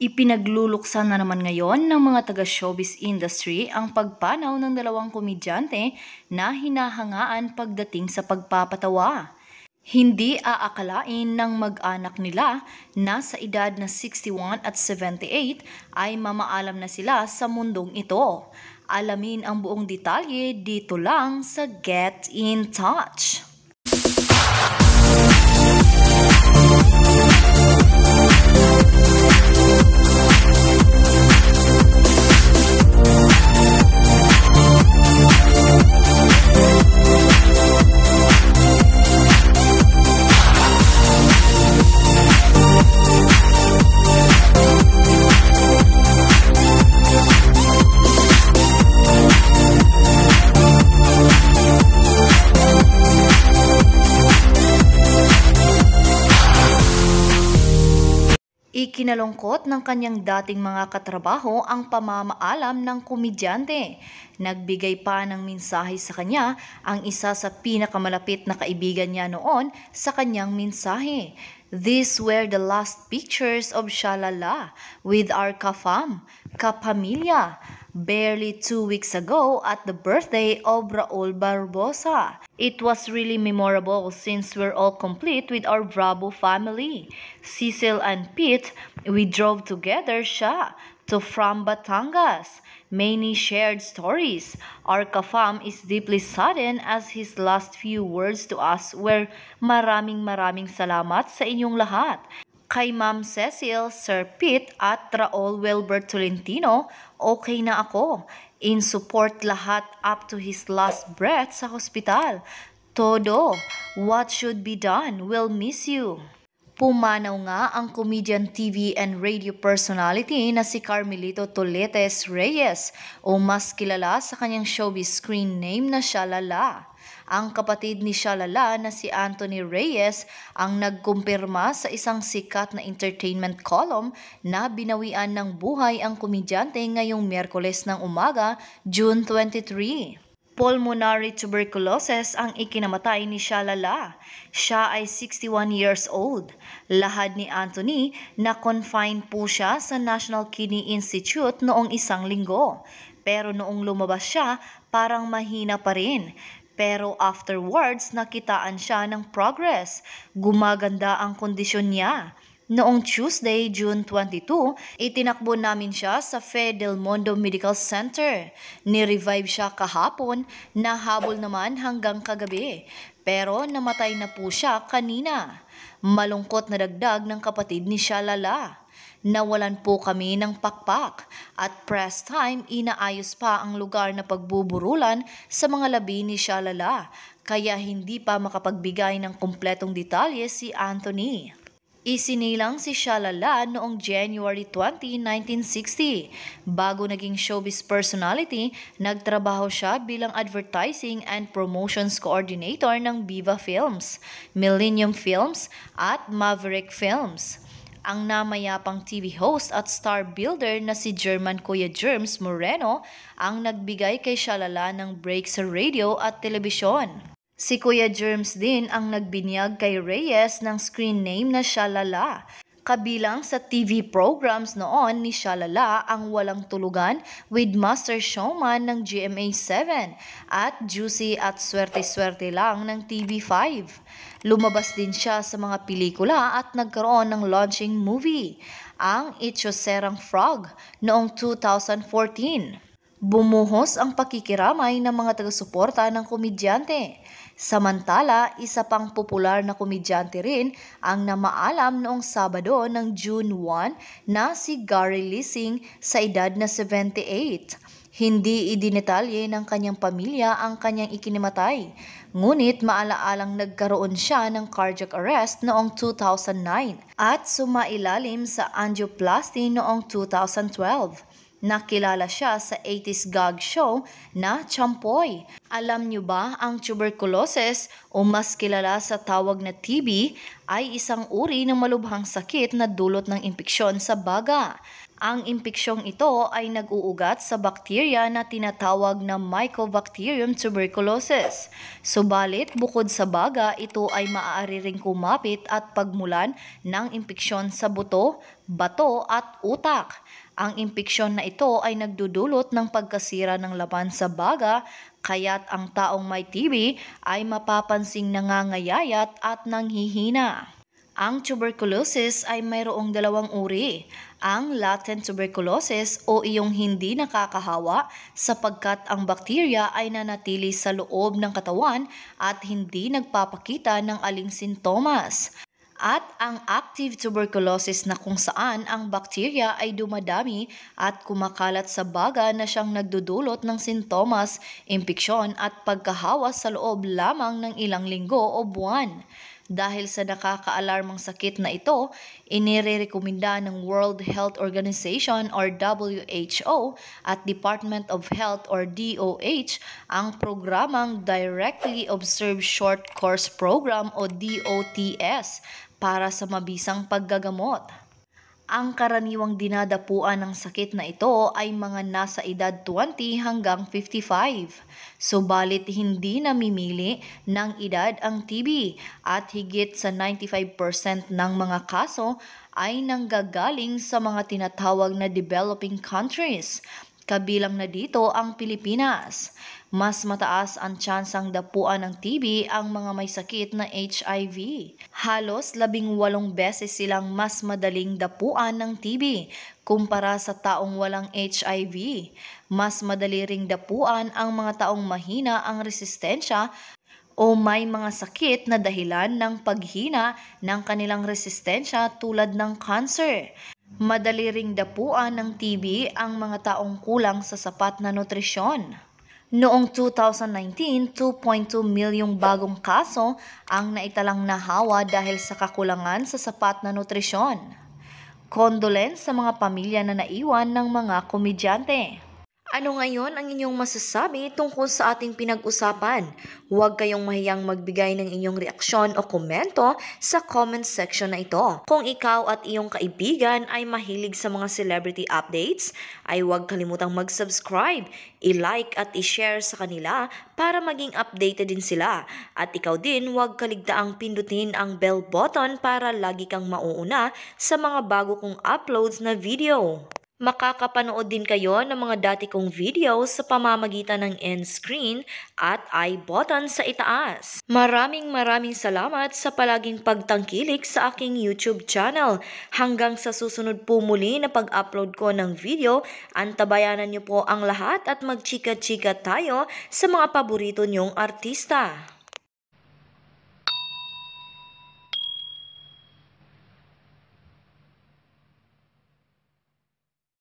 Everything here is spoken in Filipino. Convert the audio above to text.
Ipinagluluksa na naman ngayon ng mga taga-showbiz industry ang pagpanaw ng dalawang komedyante na hinahangaan pagdating sa pagpapatawa. Hindi aakalain ng mag-anak nila na sa edad na 61 at 78 ay mamaalam na sila sa mundong ito. Alamin ang buong detalye dito lang sa Get in Touch. Ikinalungkot ng kanyang dating mga katrabaho ang pamamaalam ng komedyante. Nagbigay pa ng mensahe sa kanya ang isa sa pinakamalapit na kaibigan niya noon sa kanyang mensahe. These were the last pictures of Shalala with our kapamilya. Barely 2 weeks ago at the birthday of Raúl Barbosa. It was really memorable since we're all complete with our Bravo family. Cecil and Pete, we drove together siya to from Batangas. Many shared stories. Our kafam is deeply saddened as his last few words to us were maraming salamat sa inyong lahat. Kay Ma'am Cecil, Sir Pete at Raul Wilbert Tolentino, okay na ako. In support lahat up to his last breath sa hospital. Todo, what should be done? We'll miss you. Pumanaw nga ang comedian TV and radio personality na si Carmelito Toletes Reyes o mas kilala sa kanyang showbiz screen name na Shalala. Ang kapatid ni Shalala na si Anthony Reyes ang nagkumpirma sa isang sikat na entertainment column na binawian ng buhay ang komedyante ngayong Miyerkules ng umaga, June 23. Pulmonary tuberculosis ang ikinamatay ni Shalala. Siya ay 61 years old. Lahad ni Anthony na confined po siya sa National Kidney Institute noong isang linggo. Pero noong lumabas siya, parang mahina pa rin. Pero afterwards, nakitaan siya ng progress. Gumaganda ang kondisyon niya. Noong Tuesday, June 22, itinakbo namin siya sa Fe Del Mundo Medical Center. Nirevive siya kahapon, nahabol naman hanggang kagabi. Pero namatay na po siya kanina. Malungkot na dagdag ng kapatid ni Shalala. Nawalan po kami ng pakpak. At press time, inaayos pa ang lugar na pagbuburulan sa mga labi ni Shalala. Kaya hindi pa makapagbigay ng kumpletong detalye si Anthony. Isinilang si Shalala noong January 20, 1960. Bago naging showbiz personality, nagtrabaho siya bilang advertising and promotions coordinator ng Viva Films, Millennium Films at Maverick Films. Ang namayapang TV host at star builder na si German Kuya Germs Moreno ang nagbigay kay Shalala ng break sa radio at telebisyon. Si Kuya Germs din ang nagbinyag kay Reyes ng screen name na Shalala. Kabilang sa TV programs noon ni Shalala ang Walang Tulugan with Master Showman ng GMA7 at Juicy at Swerte-swerte lang ng TV5. Lumabas din siya sa mga pelikula at nagkaroon ng launching movie, ang Itchoserang Frog noong 2014. Bumuhos ang pakikiramay ng mga taga-suporta ng komedyante. Samantala, isa pang popular na komedyante rin ang namaalam noong Sabado ng June 1 na si Gary Lising sa edad na 78. Hindi idinetalye ng kanyang pamilya ang kanyang ikinimatay, ngunit maalaalang nagkaroon siya ng cardiac arrest noong 2009 at sumailalim sa angioplasty noong 2012. Nakilala siya sa 80s gag show na Champoy. Alam niyo ba ang tuberculosis o mas kilala sa tawag na TB ay isang uri ng malubhang sakit na dulot ng impeksyon sa baga. Ang impiksyong ito ay nag-uugat sa bakterya na tinatawag na Mycobacterium tuberculosis. Subalit, bukod sa baga, ito ay maaari ring kumapit at pagmulan ng impiksyon sa buto, bato at utak. Ang impiksyon na ito ay nagdudulot ng pagkasira ng laman sa baga, kaya't ang taong may TB ay mapapansing nangangayayat at nanghihina. Ang tuberculosis ay mayroong dalawang uri, ang latent tuberculosis o iyong hindi nakakahawa sapagkat ang bakterya ay nanatili sa loob ng katawan at hindi nagpapakita ng aling sintomas. At ang active tuberculosis na kung saan ang bakterya ay dumadami at kumakalat sa baga na siyang nagdudulot ng sintomas, impiksyon at pagkahawa sa loob lamang ng ilang linggo o buwan. Dahil sa nakakaalarmang sakit na ito, inirerekomenda ng World Health Organization or WHO at Department of Health or DOH ang programang Directly Observed Short Course Program o DOTS para sa mabisang paggagamot. Ang karaniwang dinadapuan ng sakit na ito ay mga nasa edad 20 hanggang 55. Subalit hindi namimili ng edad ang TB at higit sa 95% ng mga kaso ay nanggagaling sa mga tinatawag na developing countries. Kabilang na dito ang Pilipinas. Mas mataas ang tsansang dapuan ng TB ang mga may sakit na HIV. Halos 18 beses silang mas madaling dapuan ng TB kumpara sa taong walang HIV. Mas madali ring dapuan ang mga taong mahina ang resistensya o may mga sakit na dahilan ng paghina ng kanilang resistensya tulad ng cancer. Madali ring dapuan ng TB ang mga taong kulang sa sapat na nutrisyon. Noong 2019, 2.2 milyong bagong kaso ang naitalang nahawa dahil sa kakulangan sa sapat na nutrisyon. Condolence sa mga pamilya na naiwan ng mga komedyante. Ano ngayon ang inyong masasabi tungkol sa ating pinag-usapan? Huwag kayong mahiyang magbigay ng inyong reaksyon o komento sa comment section na ito. Kung ikaw at iyong kaibigan ay mahilig sa mga celebrity updates, ay huwag kalimutang mag-subscribe, i-like at i-share sa kanila para maging updated din sila. At ikaw din, huwag kaligtaang pindutin ang bell button para lagi kang mauuna sa mga bago kong uploads na video. Makakapanood din kayo ng mga dati kong videos sa pamamagitan ng end screen at i-button sa itaas. Maraming salamat sa palaging pagtangkilik sa aking YouTube channel. Hanggang sa susunod po muli na pag-upload ko ng video, antabayanan niyo po ang lahat at magchika-chika tayo sa mga paborito niyong artista.